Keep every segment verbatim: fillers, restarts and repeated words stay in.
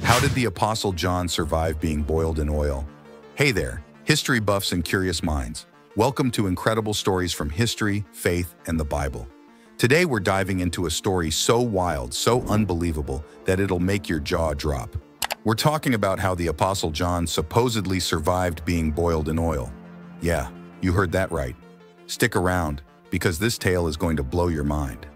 How did the Apostle John survive being boiled in oil? Hey there, history buffs and curious minds. Welcome to incredible stories from history, faith, and the Bible. Today we're diving into a story so wild, so unbelievable, that it'll make your jaw drop. We're talking about how the Apostle John supposedly survived being boiled in oil. Yeah, you heard that right. Stick around, because this tale is going to blow your mind.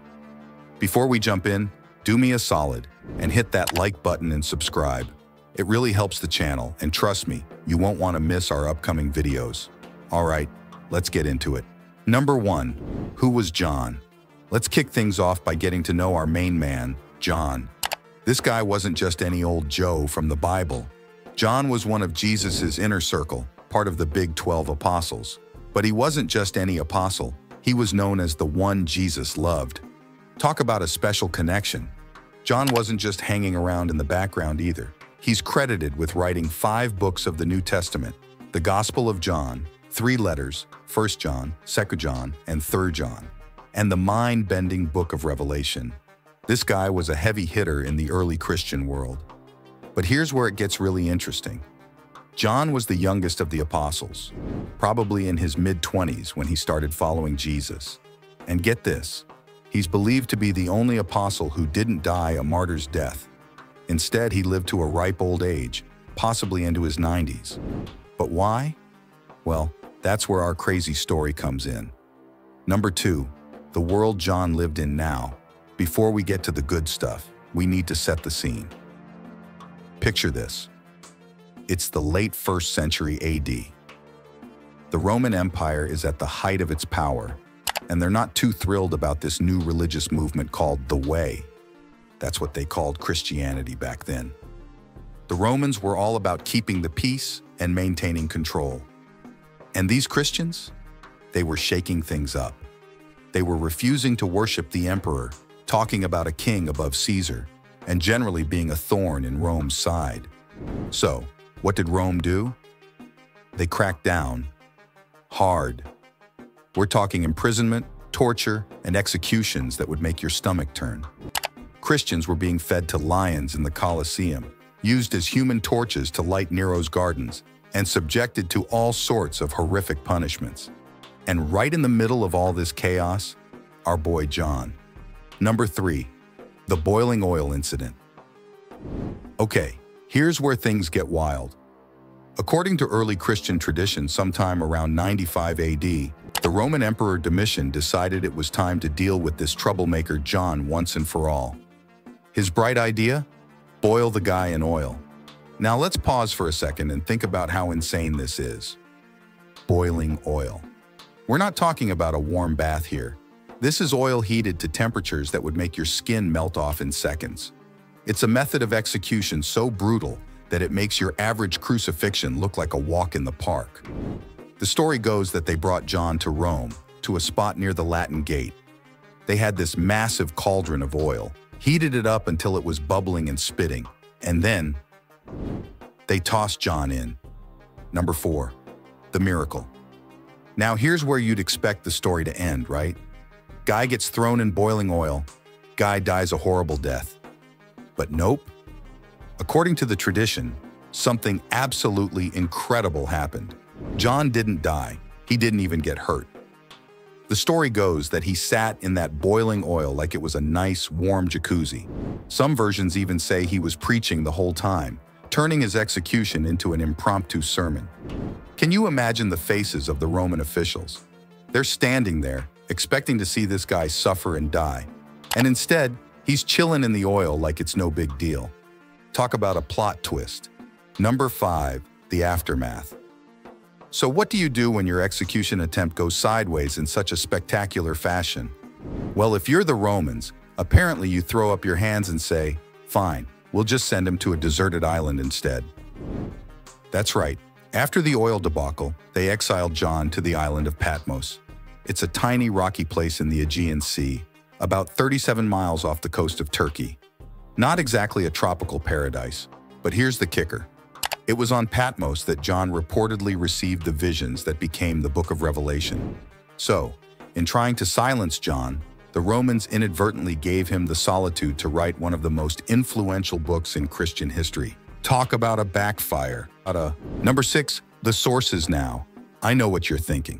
Before we jump in, do me a solid and hit that like button and subscribe. It really helps the channel, and trust me, you won't want to miss our upcoming videos. All right, let's get into it. Number one, who was John? Let's kick things off by getting to know our main man, John. This guy wasn't just any old Joe from the Bible. John was one of Jesus's inner circle, part of the Big twelve apostles. But he wasn't just any apostle, he was known as the one Jesus loved. Talk about a special connection. John wasn't just hanging around in the background either. He's credited with writing five books of the New Testament, the Gospel of John, three letters, First John, Second John, and Third John, and the mind-bending Book of Revelation. This guy was a heavy hitter in the early Christian world. But here's where it gets really interesting. John was the youngest of the apostles, probably in his mid-twenties when he started following Jesus. And get this, he's believed to be the only apostle who didn't die a martyr's death. Instead, he lived to a ripe old age, possibly into his nineties. But why? Well, that's where our crazy story comes in. Number two, the world John lived in now. Before we get to the good stuff, we need to set the scene. Picture this. It's the late first century A D. The Roman Empire is at the height of its power, and they're not too thrilled about this new religious movement called The Way. That's what they called Christianity back then. The Romans were all about keeping the peace and maintaining control. And these Christians? They were shaking things up. They were refusing to worship the emperor, talking about a king above Caesar, and generally being a thorn in Rome's side. So, what did Rome do? They cracked down. Hard. We're talking imprisonment, torture, and executions that would make your stomach turn. Christians were being fed to lions in the Colosseum, used as human torches to light Nero's gardens, and subjected to all sorts of horrific punishments. And right in the middle of all this chaos, our boy John. Number three, the boiling oil incident. Okay. Here's where things get wild. According to early Christian tradition, sometime around ninety-five A D, the Roman Emperor Domitian decided it was time to deal with this troublemaker John once and for all. His bright idea? Boil the guy in oil. Now let's pause for a second and think about how insane this is. Boiling oil. We're not talking about a warm bath here. This is oil heated to temperatures that would make your skin melt off in seconds. It's a method of execution so brutal that it makes your average crucifixion look like a walk in the park. The story goes that they brought John to Rome, to a spot near the Latin Gate. They had this massive cauldron of oil, heated it up until it was bubbling and spitting, and then they tossed John in. Number four, the miracle. Now here's where you'd expect the story to end, right? Guy gets thrown in boiling oil, guy dies a horrible death. But nope. According to the tradition, something absolutely incredible happened. John didn't die. He didn't even get hurt. The story goes that he sat in that boiling oil like it was a nice, warm jacuzzi. Some versions even say he was preaching the whole time, turning his execution into an impromptu sermon. Can you imagine the faces of the Roman officials? They're standing there, expecting to see this guy suffer and die. And instead, he's chilling in the oil like it's no big deal. Talk about a plot twist. Number five, the aftermath. So what do you do when your execution attempt goes sideways in such a spectacular fashion? Well, if you're the Romans, apparently you throw up your hands and say, fine, we'll just send him to a deserted island instead. That's right. After the oil debacle, they exiled John to the island of Patmos. It's a tiny rocky place in the Aegean Sea, about thirty-seven miles off the coast of Turkey. Not exactly a tropical paradise, but here's the kicker. It was on Patmos that John reportedly received the visions that became the Book of Revelation. So, in trying to silence John, the Romans inadvertently gave him the solitude to write one of the most influential books in Christian history. Talk about a backfire. Number six, the sources now. I know what you're thinking.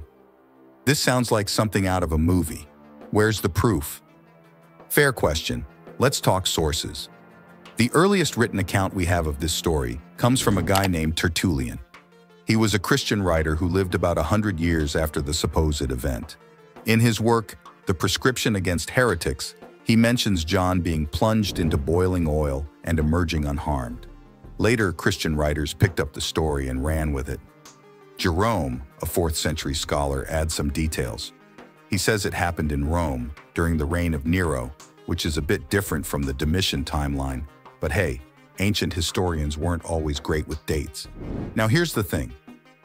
This sounds like something out of a movie. Where's the proof? Fair question. Let's talk sources. The earliest written account we have of this story comes from a guy named Tertullian. He was a Christian writer who lived about one hundred years after the supposed event. In his work, The Prescription Against Heretics, he mentions John being plunged into boiling oil and emerging unharmed. Later, Christian writers picked up the story and ran with it. Jerome, a fourth century scholar, adds some details. He says it happened in Rome during the reign of Nero, which is a bit different from the Domitian timeline, but hey, ancient historians weren't always great with dates. Now here's the thing.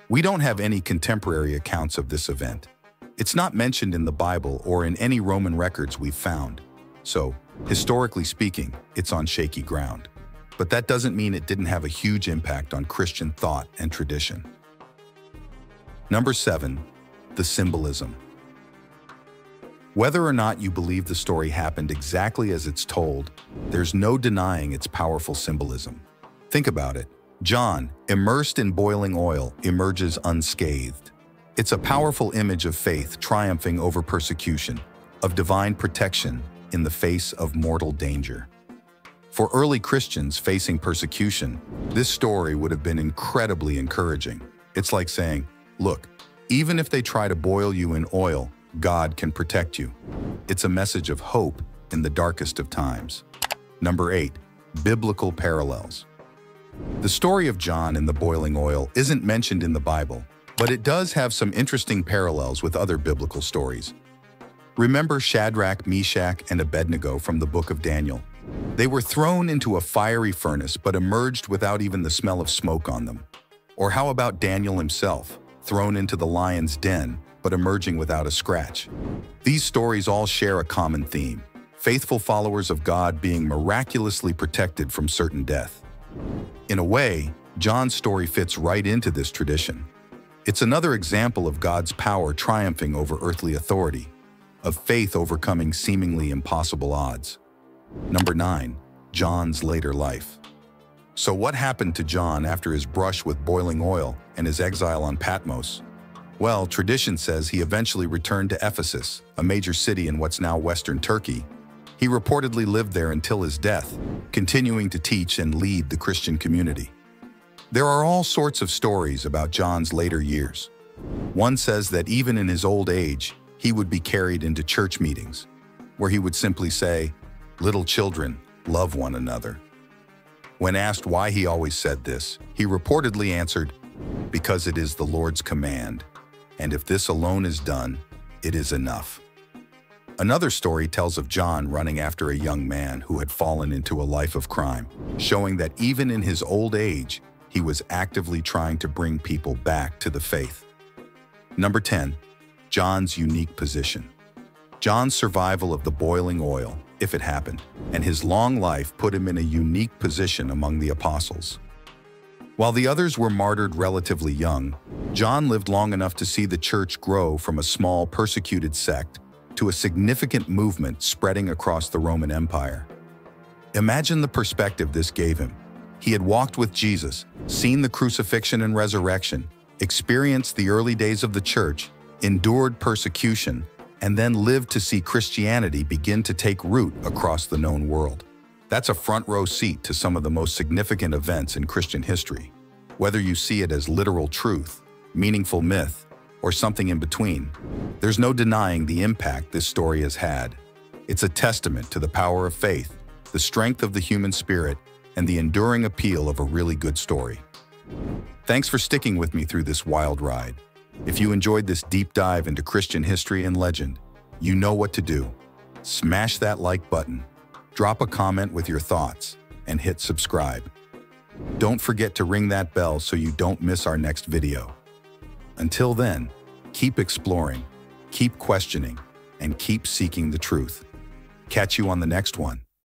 We don't have any contemporary accounts of this event. It's not mentioned in the Bible or in any Roman records we've found. So, historically speaking, it's on shaky ground. But that doesn't mean it didn't have a huge impact on Christian thought and tradition. Number seven, the symbolism. Whether or not you believe the story happened exactly as it's told, there's no denying its powerful symbolism. Think about it. John, immersed in boiling oil, emerges unscathed. It's a powerful image of faith triumphing over persecution, of divine protection in the face of mortal danger. For early Christians facing persecution, this story would have been incredibly encouraging. It's like saying, look, even if they try to boil you in oil, God can protect you. It's a message of hope in the darkest of times. Number eight, biblical parallels. The story of John and the boiling oil isn't mentioned in the Bible, but it does have some interesting parallels with other biblical stories. Remember Shadrach, Meshach, and Abednego from the Book of Daniel. They were thrown into a fiery furnace but emerged without even the smell of smoke on them. Or how about Daniel himself, thrown into the lion's den, but emerging without a scratch. These stories all share a common theme, faithful followers of God being miraculously protected from certain death. In a way, John's story fits right into this tradition. It's another example of God's power triumphing over earthly authority, of faith overcoming seemingly impossible odds. Number nine, John's later life. So what happened to John after his brush with boiling oil and his exile on Patmos? Well, tradition says he eventually returned to Ephesus, a major city in what's now western Turkey. He reportedly lived there until his death, continuing to teach and lead the Christian community. There are all sorts of stories about John's later years. One says that even in his old age, he would be carried into church meetings, where he would simply say, "Little children, love one another." When asked why he always said this, he reportedly answered, "Because it is the Lord's command. And if this alone is done, it is enough." Another story tells of John running after a young man who had fallen into a life of crime, showing that even in his old age, he was actively trying to bring people back to the faith. Number ten, John's unique position. John's survival of the boiling oil, if it happened, and his long life put him in a unique position among the apostles. While the others were martyred relatively young, John lived long enough to see the church grow from a small persecuted sect to a significant movement spreading across the Roman Empire. Imagine the perspective this gave him. He had walked with Jesus, seen the crucifixion and resurrection, experienced the early days of the church, endured persecution, and then lived to see Christianity begin to take root across the known world. That's a front-row seat to some of the most significant events in Christian history. Whether you see it as literal truth, meaningful myth, or something in between, there's no denying the impact this story has had. It's a testament to the power of faith, the strength of the human spirit, and the enduring appeal of a really good story. Thanks for sticking with me through this wild ride. If you enjoyed this deep dive into Christian history and legend, you know what to do. Smash that like button. Drop a comment with your thoughts, and hit subscribe. Don't forget to ring that bell so you don't miss our next video. Until then, keep exploring, keep questioning, and keep seeking the truth. Catch you on the next one.